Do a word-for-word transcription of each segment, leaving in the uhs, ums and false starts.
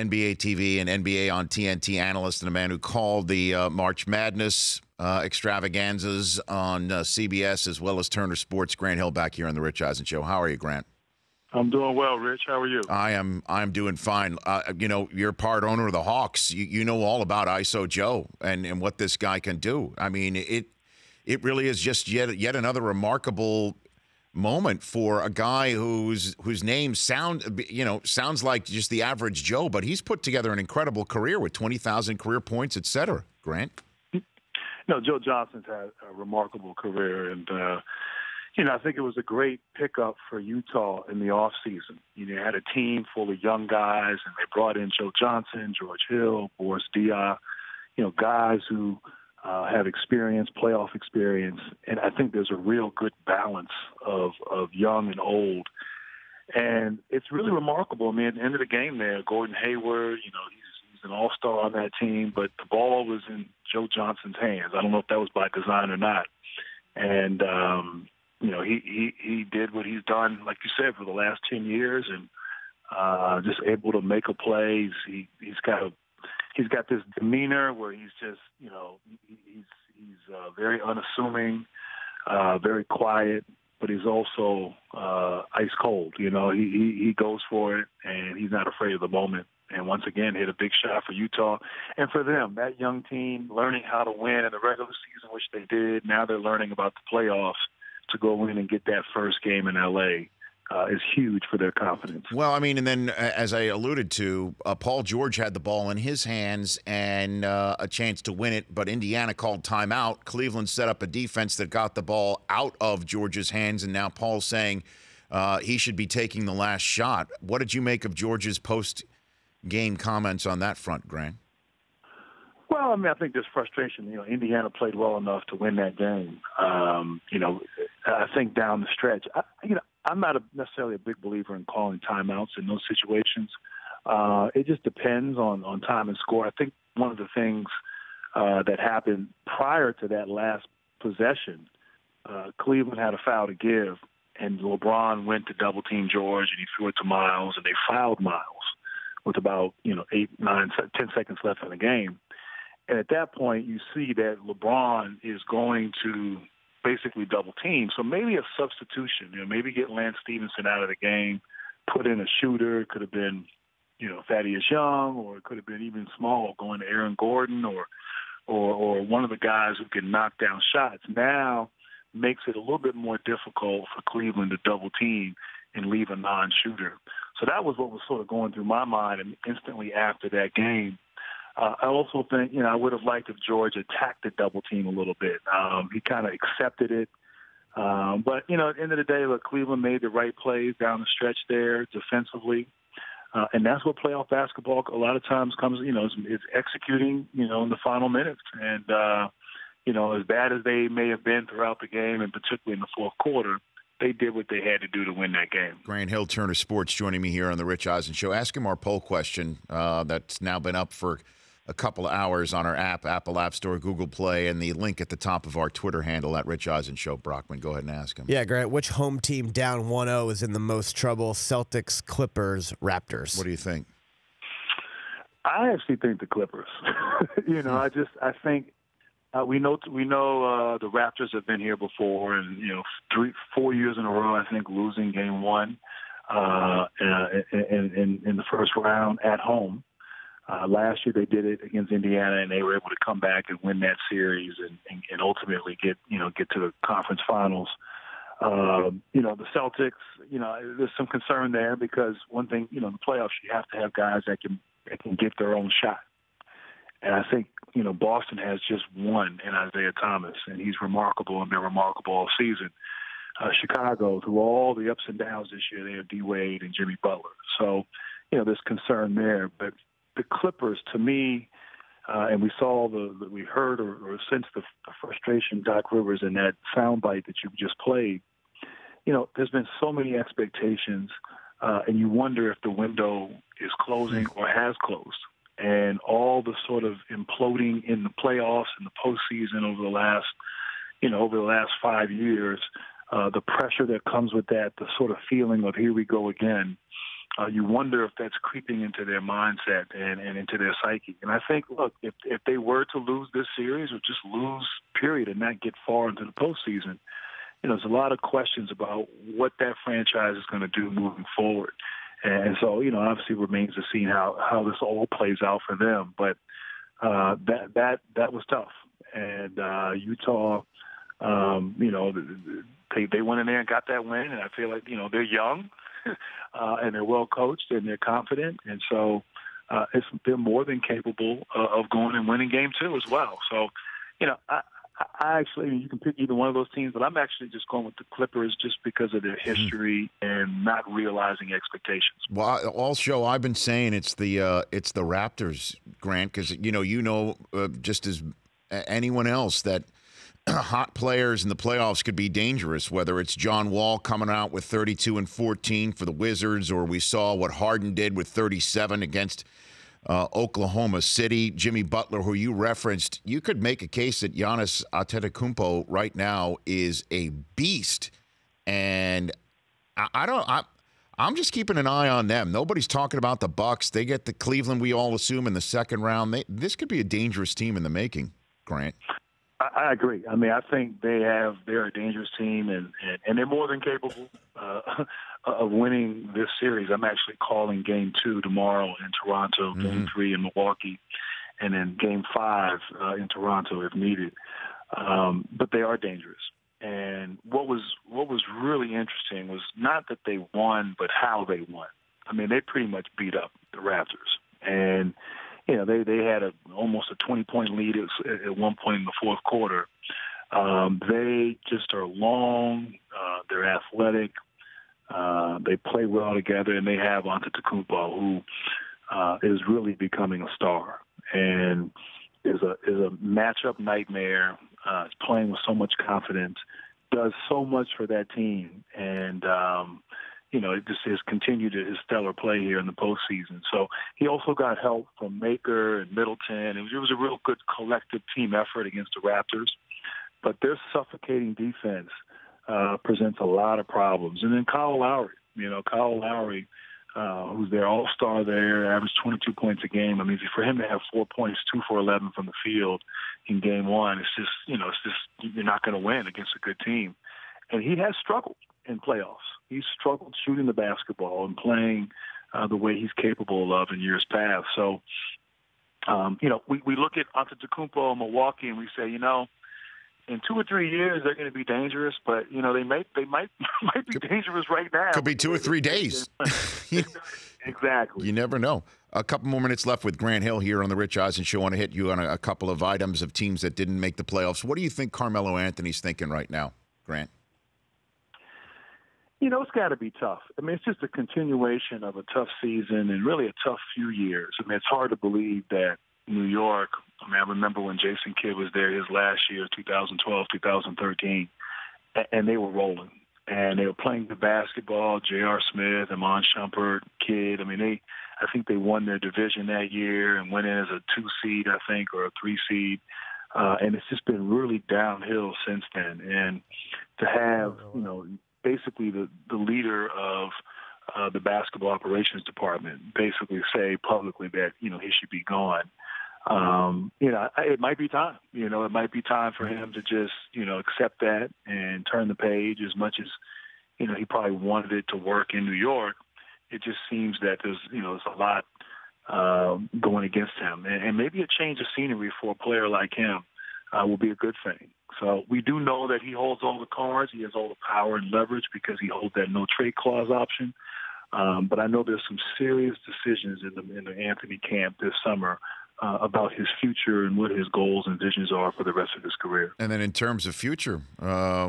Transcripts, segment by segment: N B A T V and N B A on T N T analyst and a man who called the uh, March Madness uh, extravaganzas on uh, C B S as well as Turner Sports. Grant Hill back here on the Rich Eisen Show. How are you, Grant? I'm doing well, Rich. How are you? I am. I'm doing fine. Uh, you know, you're part owner of the Hawks. You, you know all about I S O Joe and and what this guy can do. I mean, it it really is just yet yet another remarkable moment for a guy whose whose name sound you know sounds like just the average Joe, but he's put together an incredible career with twenty thousand career points, et cetera. Grant, no, Joe Johnson's had a remarkable career, and uh, you know I think it was a great pickup for Utah in the off season. You know, they had a team full of young guys, and they brought in Joe Johnson, George Hill, Boris Diaw, you know, guys who Uh, have experience, playoff experience, and I think there's a real good balance of, of young and old. And it's really remarkable. I mean, at the end of the game there, Gordon Hayward, you know, he's, he's an all-star on that team, but the ball was in Joe Johnson's hands. I don't know if that was by design or not. And, um, you know, he, he, he did what he's done, like you said, for the last ten years and uh, just able to make a play. He, he's got a He's got this demeanor where he's just, you know, he's he's uh, very unassuming, uh, very quiet, but he's also uh, ice cold. You know, he, he he goes for it, and he's not afraid of the moment. And once again, hit a big shot for Utah. And for them, that young team learning how to win in the regular season, which they did. Now they're learning about the playoffs to go in and get that first game in L A Uh, is huge for their confidence. Well, I mean, and then as I alluded to, uh, Paul George had the ball in his hands and uh, a chance to win it, but Indiana called timeout. Cleveland set up a defense that got the ball out of George's hands, and now Paul's saying uh, he should be taking the last shot. What did you make of George's post-game comments on that front, Grant? Well, I mean, I think there's frustration. You know, Indiana played well enough to win that game. Um, you know, I think down the stretch, I, you know, I'm not a, necessarily a big believer in calling timeouts in those situations. Uh, it just depends on, on time and score. I think one of the things uh, that happened prior to that last possession, uh, Cleveland had a foul to give, and LeBron went to double-team George, and he threw it to Miles, and they fouled Miles with about, you know, eight, nine, ten seconds left in the game. And at that point, you see that LeBron is going to basically double team. So maybe a substitution, you know, maybe get Lance Stephenson out of the game, put in a shooter. It could have been, you know, Thaddeus Young, or it could have been even small, going to Aaron Gordon or, or, or one of the guys who can knock down shots. Now makes it a little bit more difficult for Cleveland to double team and leave a non-shooter. So that was what was sort of going through my mind. And instantly after that game, Uh, I also think, you know, I would have liked if George attacked the double team a little bit. Um, he kind of accepted it. Um, but, you know, at the end of the day, look, Cleveland made the right plays down the stretch there defensively. Uh, and that's what playoff basketball a lot of times comes, you know, it's, it's executing, you know, in the final minutes. And, uh, you know, as bad as they may have been throughout the game, and particularly in the fourth quarter, they did what they had to do to win that game. Grant Hill, Turner Sports, joining me here on the Rich Eisen Show. Ask him our poll question uh, that's now been up for a couple of hours on our app, Apple App Store, Google Play, and the link at the top of our Twitter handle at Rich Eisen Show. Brockman, go ahead and ask him. Yeah, Grant, which home team down one oh is in the most trouble? Celtics, Clippers, Raptors. What do you think? I actually think the Clippers. you know, I just I think uh, we know we know uh, the Raptors have been here before, and you know, three four years in a row, I think, losing game one uh, in, in, in the first round at home. Uh, last year they did it against Indiana, and they were able to come back and win that series, and, and, and ultimately get you know get to the conference finals. Um, you know the Celtics. You know there's some concern there because one thing you know in the playoffs you have to have guys that can that can get their own shot, and I think you know Boston has just one in Isaiah Thomas, and he's remarkable and been remarkable all season. Uh, Chicago, through all the ups and downs this year, they have D Wade and Jimmy Butler, so you know there's concern there, but. The Clippers, to me, uh, and we saw the, the we heard or, or sensed the, the frustration Doc Rivers in that soundbite that you just played. You know, there's been so many expectations, uh, and you wonder if the window is closing or has closed. And all the sort of imploding in the playoffs and the postseason over the last, you know, over the last five years, uh, the pressure that comes with that, the sort of feeling of here we go again. uh, you wonder if that's creeping into their mindset and, and into their psyche. And I think, look, if if they were to lose this series or just lose, period, and not get far into the postseason, you know, there's a lot of questions about what that franchise is going to do moving forward. And so, you know, obviously it remains to see how, how this all plays out for them. But uh, that that that was tough. And uh, Utah, um, you know, they they went in there and got that win. And I feel like, you know, they're young uh, and they're well coached and they're confident. And so uh, it's, they're more than capable uh, of going and winning game two as well. So, you know, I, I actually, you can pick either one of those teams, but I'm actually just going with the Clippers just because of their history and not realizing expectations. Well, all show I've been saying it's the uh, it's the Raptors, Grant, because you know you know uh, just as anyone else that hot players in the playoffs could be dangerous. Whether it's John Wall coming out with thirty-two and fourteen for the Wizards, or we saw what Harden did with thirty-seven against Uh, Oklahoma City, Jimmy Butler, who you referenced, you could make a case that Giannis Antetokounmpo right now is a beast, and I, I don't. I, I'm just keeping an eye on them. Nobody's talking about the Bucks. They get the Cleveland, we all assume, in the second round. They, this could be a dangerous team in the making, Grant. I, I agree. I mean, I think they have. They're a dangerous team, and and, and they're more than capable Uh, of winning this series. I'm actually calling game two tomorrow in Toronto, mm-hmm. game three in Milwaukee, and then game five uh, in Toronto if needed. Um, but they are dangerous. And what was what was really interesting was not that they won, but how they won. I mean, they pretty much beat up the Raptors. And, you know, they, they had a, almost a twenty-point lead at, at one point in the fourth quarter. Um, they just are long. Uh, they're athletic. Uh, they play well together, and they have Antetokounmpo, who uh, is really becoming a star and is a is a matchup nightmare. Uh, is playing with so much confidence, does so much for that team, and um, you know, it just has continued his stellar play here in the postseason. So he also got help from Maker and Middleton. It was, it was a real good collective team effort against the Raptors, but their suffocating defense Uh, presents a lot of problems. And then Kyle Lowry, you know, Kyle Lowry, uh, who's their all-star there, averaged twenty-two points a game. I mean, for him to have four points, two for eleven from the field in game one, it's just, you know, it's just you're not going to win against a good team. And he has struggled in playoffs. He's struggled shooting the basketball and playing uh, the way he's capable of in years past. So, um, you know, we, we look at Antetokounmpo in Milwaukee and we say, you know, in two or three years, they're going to be dangerous, but you know they might they might might be dangerous right now. Could be two or three days. Exactly. You never know. A couple more minutes left with Grant Hill here on the Rich Eisen Show. I want to hit you on a, a couple of items of teams that didn't make the playoffs. What do you think Carmelo Anthony's thinking right now, Grant? You know, it's got to be tough. I mean, it's just a continuation of a tough season and really a tough few years. I mean, it's hard to believe that New York. I mean, I remember when Jason Kidd was there his last year, twenty twelve, twenty thirteen, and they were rolling. And they were playing the basketball, J R. Smith, Iman Shumpert, Kidd. I mean, they, I think they won their division that year and went in as a two-seed, I think, or a three-seed. Uh, and it's just been really downhill since then. And to have, you know, basically the, the leader of uh, the basketball operations department basically say publicly that, you know, he should be gone. Um, you know, it might be time, you know, it might be time for him to just, you know, accept that and turn the page as much as, you know, he probably wanted it to work in New York. It just seems that there's, you know, there's a lot uh, going against him. And, and maybe a change of scenery for a player like him uh, will be a good thing. So we do know that he holds all the cards. He has all the power and leverage because he holds that no-trade clause option. Um, but I know there's some serious decisions in the, in the Anthony camp this summer Uh, about his future and what his goals and visions are for the rest of his career. And then in terms of future, uh,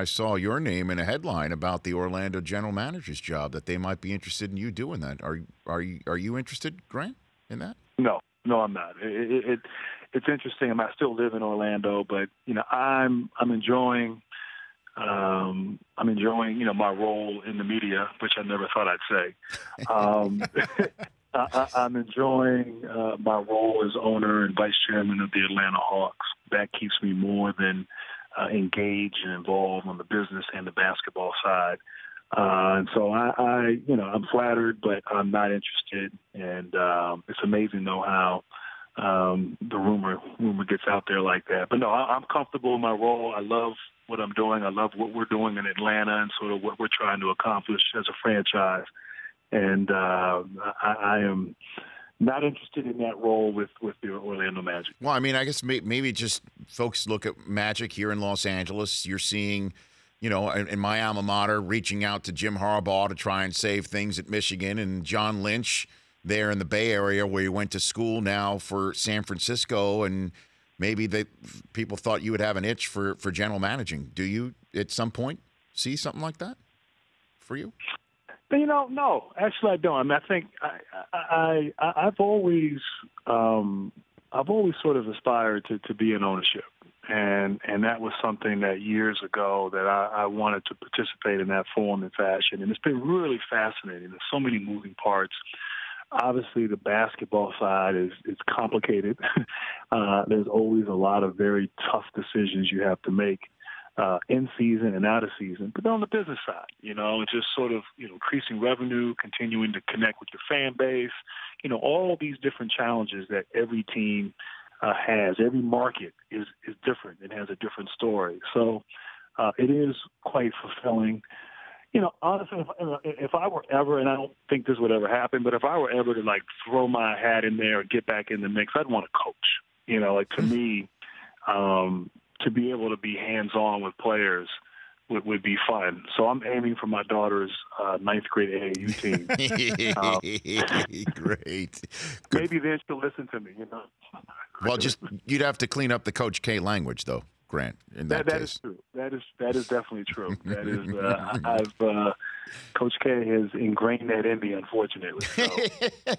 I saw your name in a headline about the Orlando general manager's job, that they might be interested in you doing that. Are, are, you, are you interested, Grant, in that? No. No, I'm not. It, it, it, it's interesting. I still live in Orlando, but, you know, I'm I'm enjoying – Um, I'm enjoying, you know, my role in the media, which I never thought I'd say. Um, I, I'm enjoying uh, my role as owner and vice chairman of the Atlanta Hawks. That keeps me more than uh, engaged and involved on the business and the basketball side. Uh, and so I, I, you know, I'm flattered, but I'm not interested. And um, it's amazing, though, how um, the rumor rumor gets out there like that. But no, I, I'm comfortable in my role. I love what I'm doing. I love what we're doing in Atlanta and sort of what we're trying to accomplish as a franchise. And uh, I, I am not interested in that role with, with the Orlando Magic. Well, I mean, I guess maybe just folks look at Magic here in Los Angeles. You're seeing, you know, in my alma mater, reaching out to Jim Harbaugh to try and save things at Michigan, and John Lynch there in the Bay Area where you went to school now for San Francisco, and maybe they, people thought you would have an itch for, for general managing. Do you at some point see something like that for you? But, you know, no, actually I don't. I mean, I think I, I, I, I've always, um, I've always sort of aspired to, to be in ownership, and and that was something that years ago that I, I wanted to participate in that form and fashion. And it's been really fascinating. There's so many moving parts. Obviously, the basketball side is it's complicated. uh, there's always a lot of very tough decisions you have to make. Uh, in season and out of season, but on the business side, you know, it's just sort of, you know, increasing revenue, continuing to connect with your fan base, you know, all these different challenges that every team uh, has. Every market is, is different. It has a different story. So uh, it is quite fulfilling. You know, honestly, if, if I were ever, and I don't think this would ever happen, but if I were ever to, like, throw my hat in there or get back in the mix, I'd want to coach. You know, like, to me, um, to be able to be hands-on with players would, would be fun. So I'm aiming for my daughter's uh, ninth grade A A U team. um, Great. Good. Maybe they should listen to me, you know. Well, just you'd have to clean up the Coach K language, though, Grant. In that, that, that case. is true. That is that is definitely true. That is, uh, I've uh, Coach K has ingrained that in me, unfortunately. So.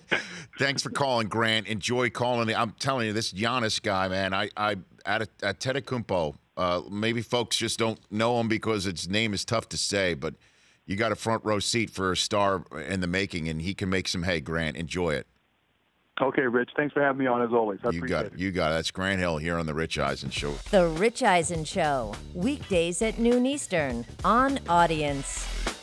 Thanks for calling, Grant. Enjoy calling. I'm telling you, this Giannis guy, man. I. I At Antetokounmpo, uh, maybe folks just don't know him because his name is tough to say, but you got a front row seat for a star in the making, and he can make some hay, Grant. Enjoy it. Okay, Rich. Thanks for having me on, as always. I you appreciate got it. it. You got it. That's Grant Hill here on The Rich Eisen Show. The Rich Eisen Show, weekdays at noon Eastern on Audience.